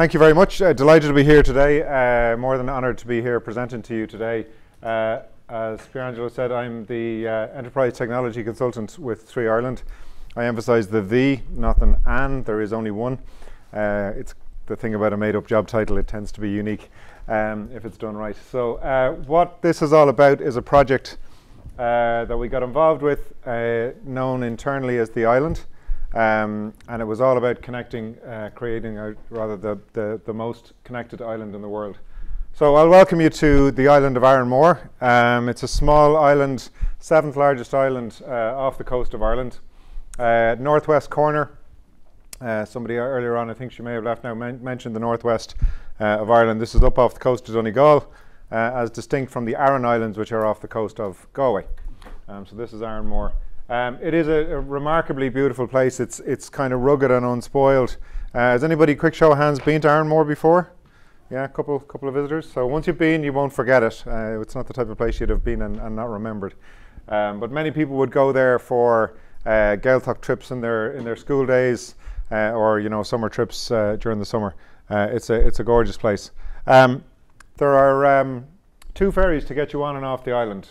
Thank you very much. Delighted to be here today. More than honoured to be here presenting to you today. As Pierangelo said, I'm the Enterprise Technology Consultant with Three Ireland. I emphasise the "the", not an "and". There is only one. It's the thing about a made-up job title. It tends to be unique if it's done right. So what this is all about is a project that we got involved with, known internally as the Island. And it was all about connecting, creating the most connected island in the world. So I'll welcome you to the island of Arranmore. It's a small island, 7th largest island off the coast of Ireland. Northwest corner. Somebody earlier on, I think she may have left now, mentioned the northwest of Ireland. This is up off the coast of Donegal, as distinct from the Aran Islands, which are off the coast of Galway. So this is Arranmore. It is a remarkably beautiful place. It's kind of rugged and unspoiled. Has anybody, quick show of hands, been to Arranmore before? Yeah, a couple of visitors. So once you've been, you won't forget it. It's not the type of place you'd have been and not remembered. But many people would go there for Gaeltacht trips in their school days, or summer trips during the summer. It's a gorgeous place. There are two ferries to get you on and off the island.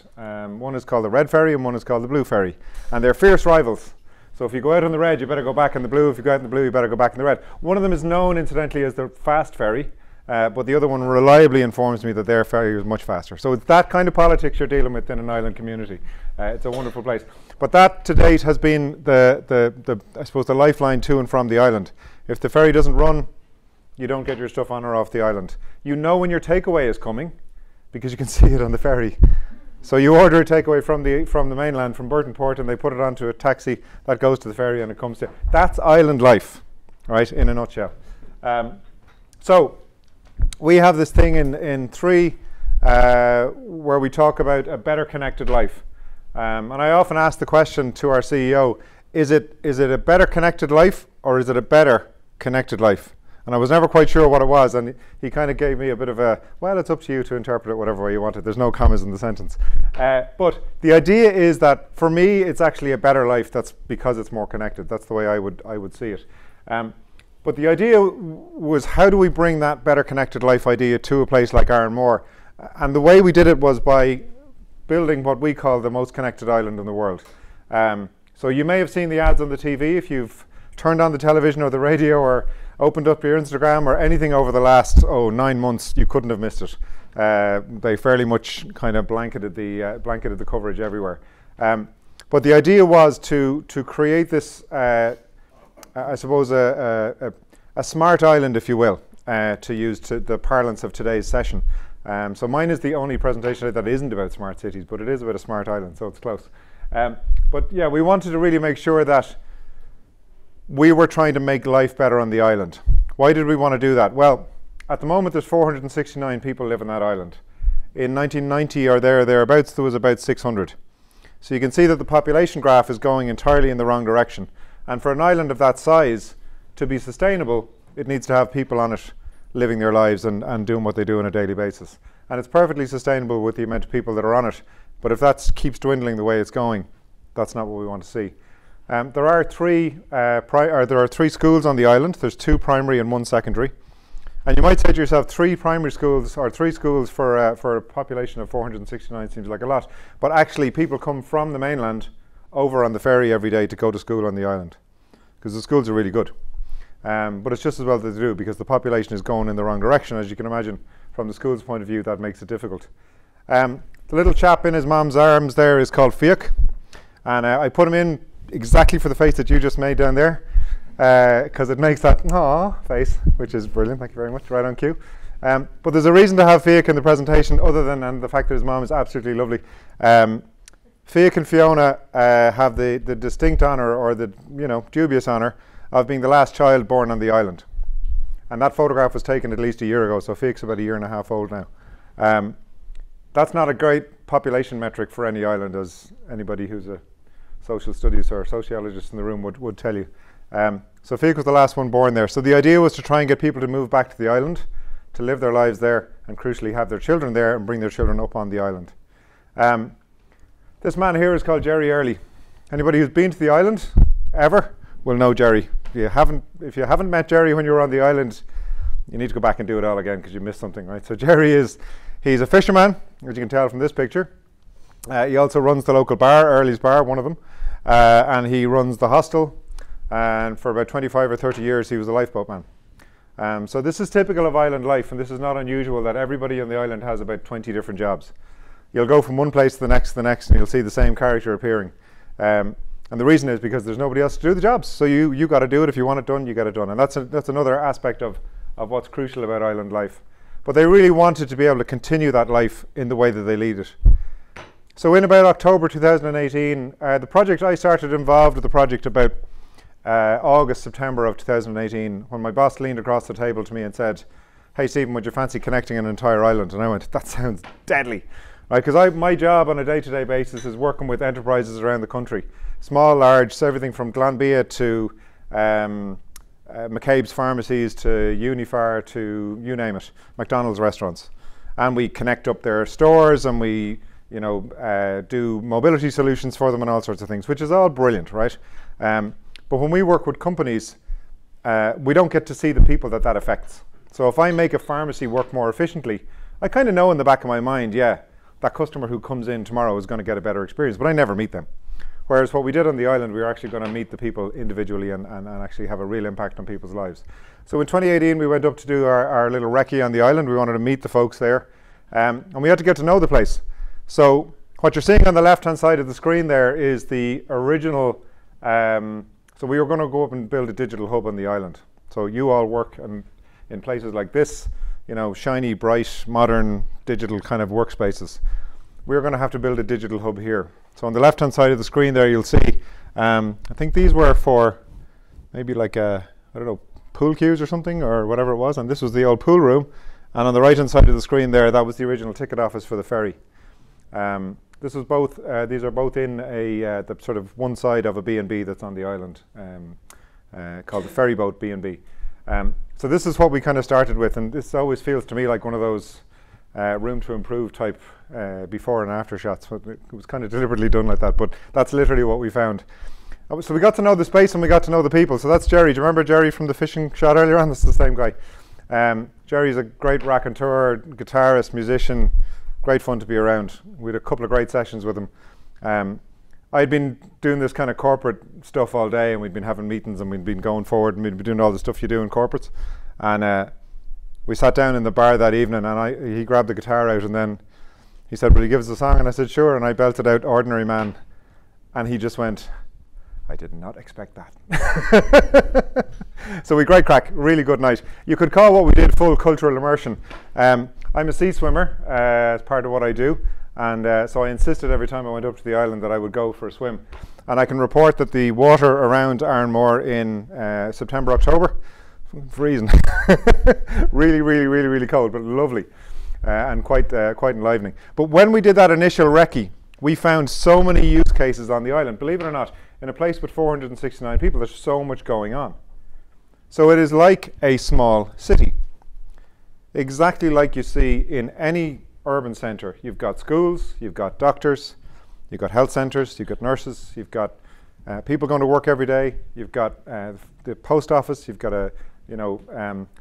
One is called the Red Ferry and one is called the Blue Ferry, and they're fierce rivals. So if you go out on the red, you better go back in the blue. If you go out in the blue, you better go back in the red. One of them is known, incidentally, as the fast ferry, but the other one reliably informs me that their ferry was much faster. So it's that kind of politics you're dealing with in an island community. It's a wonderful place. But that, to date, has been I suppose, the lifeline to and from the island. If the ferry doesn't run, you don't get your stuff on or off the island. You know when your takeaway is coming, because you can see it on the ferry. So you order a takeaway from the mainland, from Burtonport, and they put it onto a taxi that goes to the ferry and it comes to. That's island life, right, in a nutshell. So we have this thing in Three where we talk about a better connected life. And I often ask the question to our CEO, is it a better connected life or is it a better connected life? And I was never quite sure what it was, and he kind of gave me a bit of a, well, it's up to you to interpret it whatever way you want it. There's no commas in the sentence. But the idea is that, for me, it's actually a better life. That's because it's more connected. That's the way I would see it. But the idea was, how do we bring that better connected life idea to a place like Arranmore? And the way we did it was by building what we call the most connected island in the world. So you may have seen the ads on the TV if you've turned on the television or the radio or opened up your Instagram or anything over the last 9 months. You couldn't have missed it. They fairly much kind of blanketed the coverage everywhere. But the idea was to create this, I suppose, a smart island, if you will, to use to the parlance of today's session. So mine is the only presentation that isn't about smart cities, but it is about a smart island, so it's close. But yeah, we wanted to really make sure that we were trying to make life better on the island. Why did we want to do that? Well, at the moment there's 469 people live on that island. In 1990 or thereabouts there was about 600. So you can see that the population graph is going entirely in the wrong direction. And for an island of that size to be sustainable, it needs to have people on it living their lives and doing what they do on a daily basis. And it's perfectly sustainable with the amount of people that are on it. But if that keeps dwindling the way it's going, that's not what we want to see. There are three schools on the island. There's two primary and one secondary. And you might say to yourself, three primary schools or three schools for a population of 469 seems like a lot. But actually, people come from the mainland over on the ferry every day to go to school on the island, because the schools are really good. But it's just as well that they do, because the population is going in the wrong direction. As you can imagine, from the school's point of view, that makes it difficult. The little chap in his mom's arms there is called Fiach. And I put him in exactly for the face that you just made down there, because it makes that aww face, which is brilliant. Thank you very much, right on cue. But there's a reason to have Fiach in the presentation, other than and the fact that his mom is absolutely lovely. Fiach and Fiona have the distinct honour, or the dubious honour, of being the last child born on the island. And that photograph was taken at least a year ago, so Fiach's about a year and a half old now. That's not a great population metric for any island, as anybody who's a social studies or sociologists in the room would tell you. So Fiach was the last one born there. So the idea was to try and get people to move back to the island, to live their lives there, and crucially have their children there and bring their children up on the island. This man here is called Jerry Early. Anybody who's been to the island ever will know Jerry. If you haven't met Jerry when you were on the island, You need to go back and do it all again because you missed something, right? So Jerry he's a fisherman, as you can tell from this picture. He also runs the local bar, Early's Bar, one of them. And he runs the hostel. And for about 25 or 30 years, he was a lifeboat man. So this is typical of island life, and this is not unusual that everybody on the island has about 20 different jobs. You'll go from one place to the next, and you'll see the same character appearing. And the reason is because there's nobody else to do the jobs. So you got to do it. If you want it done, you get it done. And that's another aspect of what's crucial about island life. But they really wanted to be able to continue that life in the way that they lead it. So in about October 2018, the project I started involved with the project about August, September of 2018, when my boss leaned across the table to me and said, "Hey Stephen, would you fancy connecting an entire island?" And I went, "That sounds deadly." Right, because my job on a day-to-day basis is working with enterprises around the country. Small, large, so everything from Glanbia to McCabe's Pharmacies to Unifar to, you name it, McDonald's restaurants. And we connect up their stores and we, you know, do mobility solutions for them and all sorts of things, which is all brilliant, right? But when we work with companies, we don't get to see the people that affects. So if I make a pharmacy work more efficiently, I kind of know in the back of my mind, yeah, that customer who comes in tomorrow is going to get a better experience, but I never meet them. Whereas what we did on the island, we were actually going to meet the people individually and actually have a real impact on people's lives. So in 2018, we went up to do our little recce on the island. We wanted to meet the folks there, and we had to get to know the place. So what you're seeing on the left-hand side of the screen there is the original, so we were going to go up and build a digital hub on the island. So you all work in places like this, you know, shiny, bright, modern, digital kind of workspaces. We're going to have to build a digital hub here. So on the left-hand side of the screen there, you'll see, I think these were for maybe like, I don't know, pool cues or something or whatever it was. And this was the old pool room. And on the right-hand side of the screen there, that was the original ticket office for the ferry. This was both, these are both in a, the sort of one side of a B&B that's on the island called the Ferry Boat B&B. So this is what we kind of started with, and this always feels to me like one of those room to improve type before and after shots. But it was kind of deliberately done like that, but that's literally what we found. So we got to know the space and we got to know the people. So that's Jerry. Do you remember Jerry from the fishing shot earlier on? That's the same guy. Jerry's a great raconteur, guitarist, musician, great fun to be around. We had a couple of great sessions with him. I'd been doing this kind of corporate stuff all day, and we'd been having meetings, and we'd been going forward, and we'd been doing all the stuff you do in corporates. And we sat down in the bar that evening, and he grabbed the guitar out, and then he said, "Will you give us a song?" And I said, "Sure." And I belted out "Ordinary Man," and he just went, "I did not expect that." So we great crack, really good night. You could call what we did full cultural immersion. I'm a sea swimmer as part of what I do. And so I insisted every time I went up to the island that I would go for a swim. And I can report that the water around Arranmore in September, October, freezing. Really, really, really, really cold, but lovely and quite enlivening. But when we did that initial recce, we found so many use cases on the island. Believe it or not, in a place with 469 people, there's so much going on. So it is like a small city. Exactly like you see in any urban centre. You've got schools, you've got doctors, you've got health centres, you've got nurses, you've got people going to work every day, you've got the post office, you've got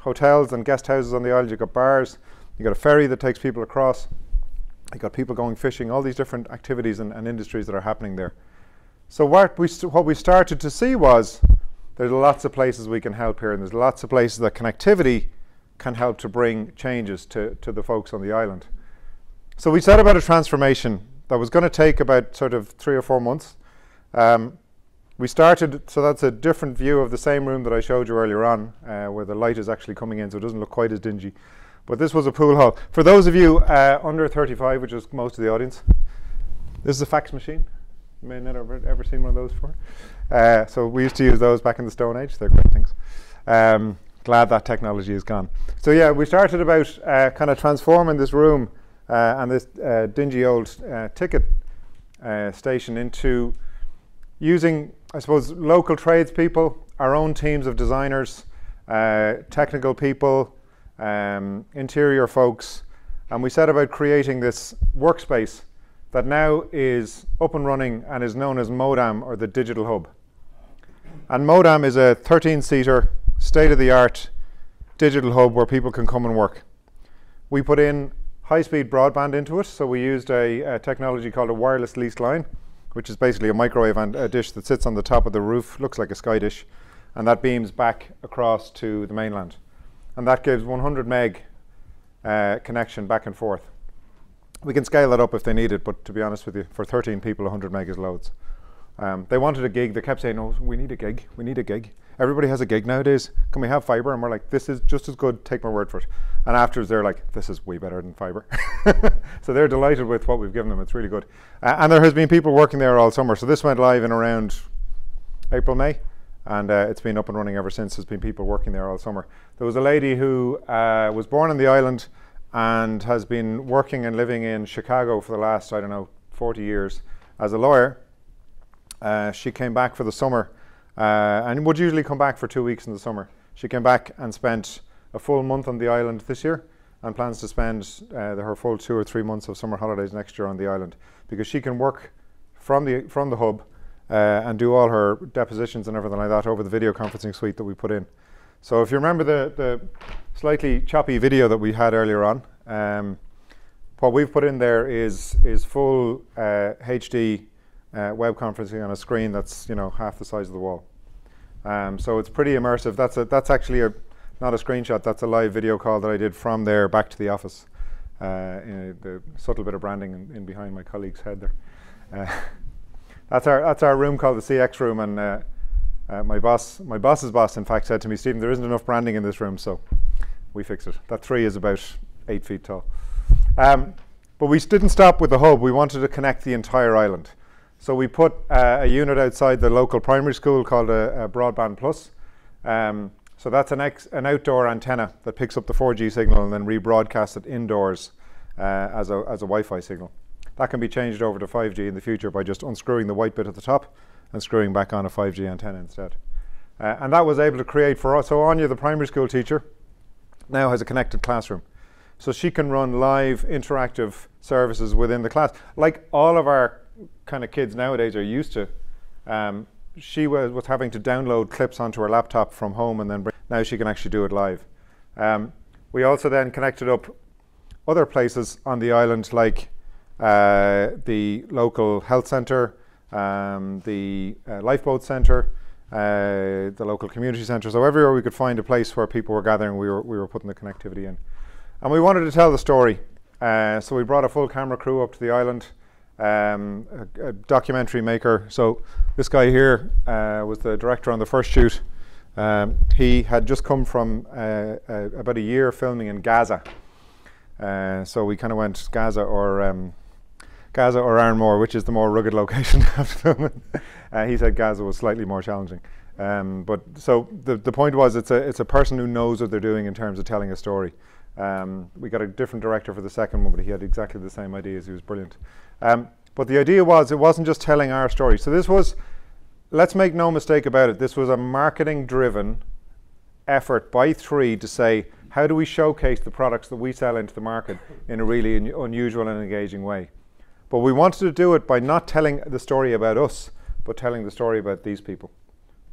hotels and guest houses on the island, you've got bars, you've got a ferry that takes people across, you've got people going fishing, all these different activities and industries that are happening there. So what we started to see was there's lots of places we can help here, and there's lots of places that connectivity can help to bring changes to the folks on the island. So we set about a transformation that was going to take about sort of 3 or 4 months. We started, so that's a different view of the same room that I showed you earlier on, where the light is actually coming in, so it doesn't look quite as dingy. But this was a pool hall. For those of you under 35, which is most of the audience, this is a fax machine. You may not have ever seen one of those before. So we used to use those back in the Stone Age. They're great things. Glad that technology is gone. So yeah, we started about kind of transforming this room and this dingy old ticket station into using, I suppose, local tradespeople, our own teams of designers, technical people, interior folks, and we set about creating this workspace that now is up and running and is known as MoDAM, or the Digital Hub. And MoDAM is a 13-seater, state-of-the-art digital hub where people can come and work. We put in high-speed broadband into it, so we used a technology called a wireless leased line, which is basically a microwave and a dish that sits on the top of the roof, looks like a sky dish, and that beams back across to the mainland. And that gives 100 meg connection back and forth. We can scale that up if they need it, but to be honest with you, for 13 people, 100 meg is loads. They wanted a gig. They kept saying, "Oh, we need a gig. We need a gig. Everybody has a gig nowadays. Can we have fibre?" And we're like, "This is just as good. Take my word for it." And afterwards, they're like, "This is way better than fibre." So they're delighted with what we've given them. It's really good. And there has been people working there all summer. So this went live in around April, May, and it's been up and running ever since. There's been people working there all summer. There was a lady who was born on the island and has been working and living in Chicago for the last, I don't know, 40 years as a lawyer. She came back for the summer and would usually come back for 2 weeks in the summer. She came back and spent a full month on the island this year and plans to spend her full 2 or 3 months of summer holidays next year on the island, because she can work from the hub and do all her depositions and everything like that over the video conferencing suite that we put in. So if you remember the slightly choppy video that we had earlier on, what we've put in there is full HD web conferencing on a screen that's, you know, half the size of the wall. So it's pretty immersive. That's actually not a screenshot, that's a live video call that I did from there back to the office. The subtle bit of branding in behind my colleague's head there. That's our room called the CX room, and my boss's boss in fact said to me, "Stephen, there isn't enough branding in this room," so we fixed it. That tree is about 8 feet tall. But we didn't stop with the hub. We wanted to connect the entire island. So we put a unit outside the local primary school called a Broadband Plus. So that's an outdoor antenna that picks up the 4G signal and then rebroadcasts it indoors as a Wi-Fi signal. That can be changed over to 5G in the future by just unscrewing the white bit at the top and screwing back on a 5G antenna instead. And that was able to create for us. So Anya, the primary school teacher, now has a connected classroom. So she can run live interactive services within the class, like all of our kind of kids nowadays are used to. She was having to download clips onto her laptop from home, and then now she can actually do it live. We also then connected up other places on the island, like the local health centre, the lifeboat centre, the local community centre. So everywhere we could find a place where people were gathering, we were putting the connectivity in. And we wanted to tell the story. So we brought a full camera crew up to the island. A documentary maker. So this guy here was the director on the first shoot. He had just come from about a year filming in Gaza. So we kind of went Gaza or Arranmore, which is the more rugged location after filming. He said Gaza was slightly more challenging. But so the point was, it's a person who knows what they're doing in terms of telling a story. We got a different director for the second one, but he had exactly the same ideas. He was brilliant. But the idea was, it wasn't just telling our story. So this was, let's make no mistake about it, this was a marketing-driven effort by Three to say, how do we showcase the products that we sell into the market in a really unusual and engaging way? But we wanted to do it by not telling the story about us, but telling the story about these people.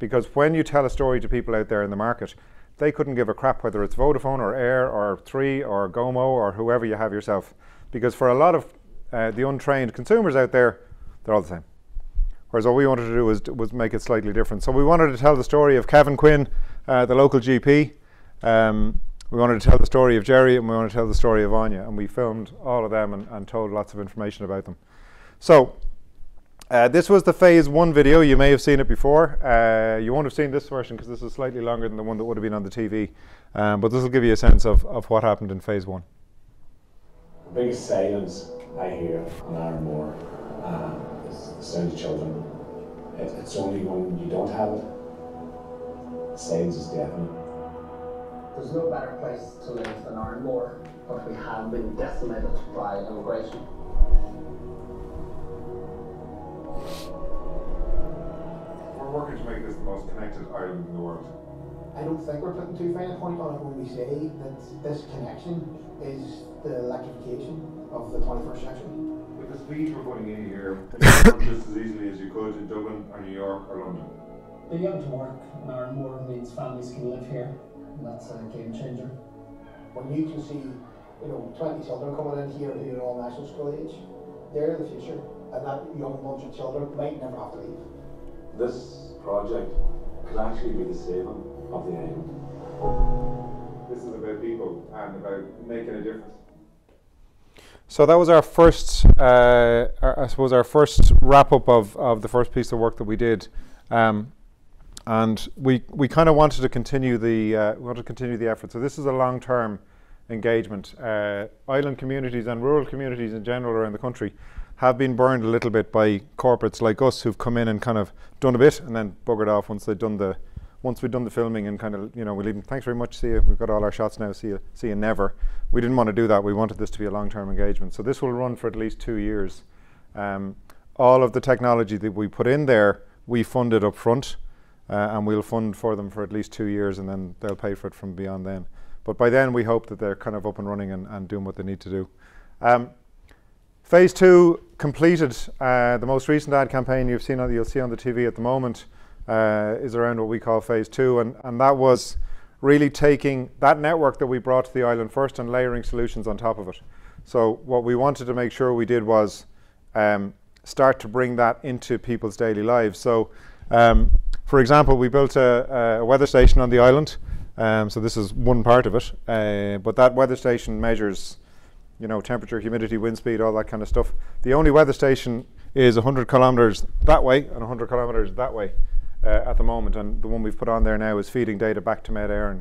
Because when you tell a story to people out there in the market, they couldn't give a crap whether it's Vodafone or Air or Three or Gomo or whoever you have yourself. Because for a lot of the untrained consumers out there, they're all the same. Whereas what we wanted to do was make it slightly different. So we wanted to tell the story of Kevin Quinn, the local GP. We wanted to tell the story of Jerry, and we wanted to tell the story of Anya. And we filmed all of them and told lots of information about them. So this was the phase one video. You may have seen it before. You won't have seen this version because this is slightly longer than the one that would have been on the TV. But this will give you a sense of what happened in phase one. The biggest silence I hear on Arranmore is the sound of children. It's only when you don't have it. The silence is deafening. There's no better place to live than Arranmore, but we have been decimated by immigration. We're working to make this the most connected island in the world. I don't think we're putting too fine a point on it when we say that this connection is the electrification of the 21st century. With the speed we're going in here, just as easily as you could in Dublin or New York or London. The young to work in Arranmore means families can live here. and that's a game changer. When you can see, 20 children coming in here who are all national school age, they're the future, and that young bunch of children might never have to leave. This project could actually be the saving of the island. This is about people and about making a difference. So that was our first, our first wrap-up of the first piece of work that we did, and we kind of wanted to continue the effort. So this is a long-term engagement. Island communities and rural communities in general around the country have been burned a little bit by corporates like us who've come in and kind of done a bit and then buggered off once they've done the filming and kind of, we leave them, thanks very much, see you, we've got all our shots now, see you never. We didn't want to do that. We wanted this to be a long-term engagement. So this will run for at least 2 years. All of the technology that we put in there, we funded up front, and we'll fund for them for at least 2 years, and then they'll pay for it from beyond then. But by then, we hope that they're kind of up and running and doing what they need to do. Phase two completed. The most recent ad campaign you've seen, you'll see on the TV at the moment, is around what we call phase two, and that was really taking that network that we brought to the island first and layering solutions on top of it. So what we wanted to make sure we did was start to bring that into people's daily lives. So for example, we built a weather station on the island, so this is one part of it, but that weather station measures temperature, humidity, wind speed, all that kind of stuff. The only weather station is 100 kilometers that way and 100 kilometers that way at the moment, and the one we've put on there now is feeding data back to Met Éireann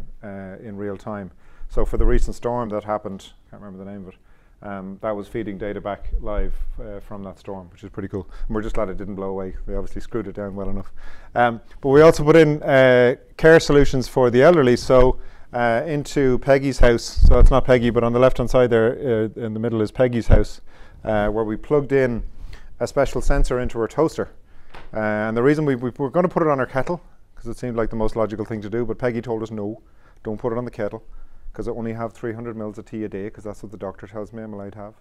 in real time. So for the recent storm that happened, I can't remember the name of it, that was feeding data back live from that storm, which is pretty cool. And we're just glad it didn't blow away. They obviously screwed it down well enough. But we also put in care solutions for the elderly, so into Peggy's house. So it's not Peggy, but on the left-hand side there in the middle is Peggy's house, where we plugged in a special sensor into her toaster. And the reason we were going to put it on our kettle, because it seemed like the most logical thing to do, but Peggy told us no, don't put it on the kettle, because I only have 300 mils of tea a day, because that's what the doctor tells me I'm allowed to have.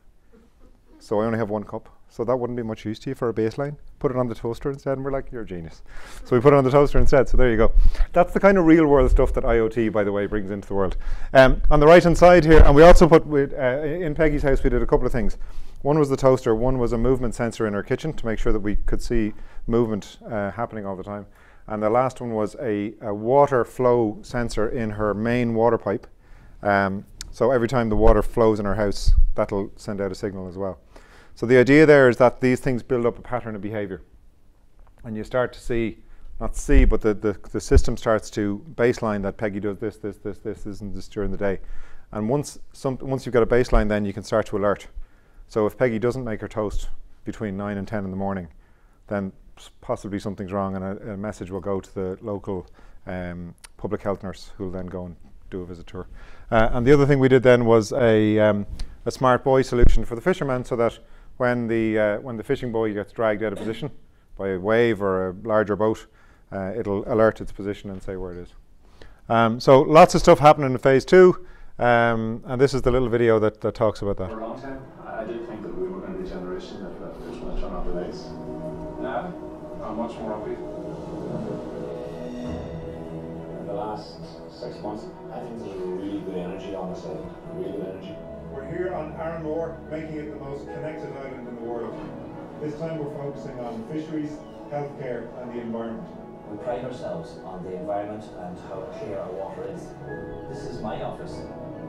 So I only have 1 cup, so that wouldn't be much use to you for a baseline. Put it on the toaster instead, and we're like, you're a genius. So we put it on the toaster instead, so there you go. That's the kind of real world stuff that IoT, by the way, brings into the world. On the right hand side here, and we also put, in Peggy's house we did a couple of things. One was the toaster, one was a movement sensor in our kitchen to make sure that we could see movement happening all the time. And the last one was a water flow sensor in her main water pipe. So every time the water flows in her house, that'll send out a signal as well. So the idea there is that these things build up a pattern of behavior. And you start to see, not see, but the system starts to baseline that Peggy does this, this, this, this, isn't this during the day. And once you've got a baseline, then you can start to alert. So if Peggy doesn't make her toast between 9 and 10 in the morning, then possibly something's wrong, and a message will go to the local public health nurse, who will then go and do a visit to her. And the other thing we did then was a smart buoy solution for the fisherman, so that when the fishing buoy gets dragged out of position by a wave or a larger boat, it'll alert its position and say where it is. So lots of stuff happening in phase two, and this is the little video that talks about that. For a long time, I did think that we were going to be a generation that was going to turn off the lights. Now, I'm much more upbeat. In the last 6 months, I think there's really good energy on this island. Really good energy. We're here on Arranmore, making it the most connected island in the world. This time we're focusing on fisheries, healthcare and the environment. We pride ourselves on the environment and how clear our water is. This is my office.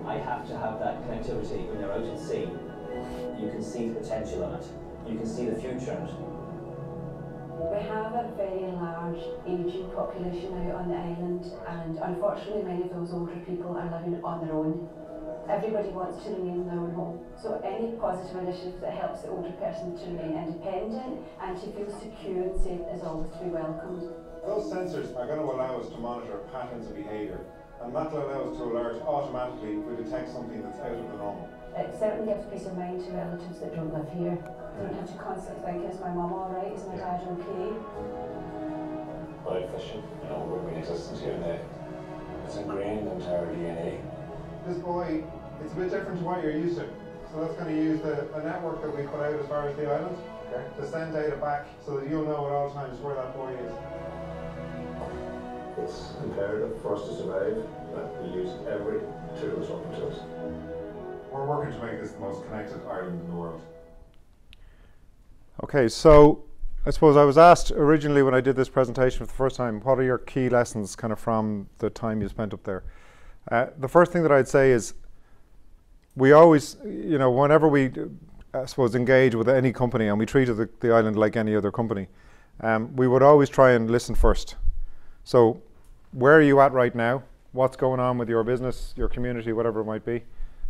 I have to have that connectivity when you're out at sea. You can see the potential in it. You can see the future in it. We have a very large aging population out on the island, and unfortunately many of those older people are living on their own. Everybody wants to remain in their own home. So any positive initiative that helps the older person to remain independent and to feel secure and safe is always to be welcomed. Those sensors are going to allow us to monitor patterns of behaviour, and that will allow us to alert automatically if we detect something that's out of the normal. It certainly gives peace of mind to relatives that don't live here. They don't have to constantly think, is my mum alright? Is my dad okay? Without fishing, we're in existence here and there. It's ingrained into our DNA. This boy, it's a bit different to what you're used to. So that's going to use the network that we put out as far as the island to send data back so that you'll know at all times where that boy is. It's imperative for us to survive that we use every tool that's open to us. We're working to make this the most connected island in the world. Okay, so I suppose I was asked originally when I did this presentation for the first time, what are your key lessons kind of from the time you spent up there? The first thing that I'd say is we always, you know, whenever we, I suppose, engage with any company and we treated the island like any other company, we would always try and listen first. So where are you at right now? What's going on with your business, your community, whatever it might be?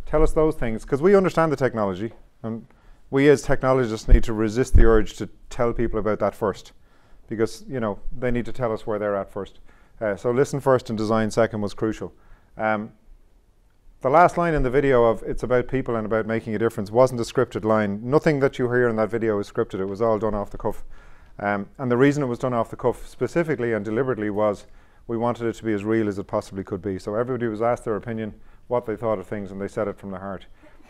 Tell us those things, because we understand the technology, and we as technologists need to resist the urge to tell people about that first, because, you know, they need to tell us where they're at first. So listen first and design second was crucial. The last line in the video of it's about people and about making a difference wasn't a scripted line. Nothing that you hear in that video is scripted. It was all done off the cuff. And the reason it was done off the cuff specifically and deliberately was we wanted it to be as real as it possibly could be. So everybody was asked their opinion, what they thought of things, and they said it from the heart.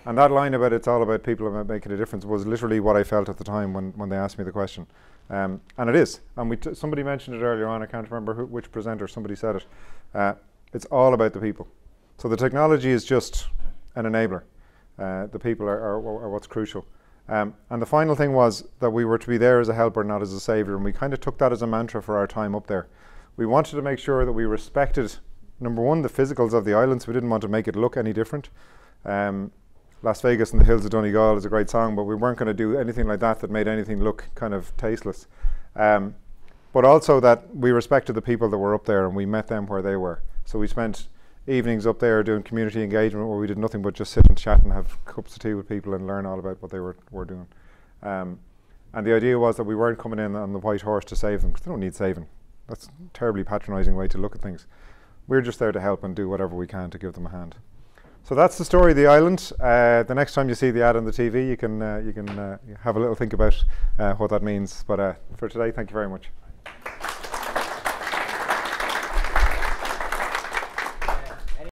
And that line about it's all about people and about making a difference was literally what I felt at the time when they asked me the question. And it is. And somebody mentioned it earlier on. I can't remember which presenter. Somebody said it. It's all about the people. So the technology is just an enabler. The people are what's crucial. And the final thing was that we were to be there as a helper, not as a savior. And we kind of took that as a mantra for our time up there. We wanted to make sure that we respected, number one, the physicals of the islands. We didn't want to make it look any different. Las Vegas and the Hills of Donegal is a great song, but we weren't going to do anything like that that made anything look kind of tasteless. But also that we respected the people that were up there and we met them where they were. So we spent evenings up there doing community engagement where we did nothing but just sit and chat and have cups of tea with people and learn all about what they were doing. And the idea was that we weren't coming in on the white horse to save them, because they don't need saving. That's a terribly patronising way to look at things. We're just there to help and do whatever we can to give them a hand. So that's the story of the island. The next time you see the ad on the TV, you can have a little think about what that means. But for today, thank you very much.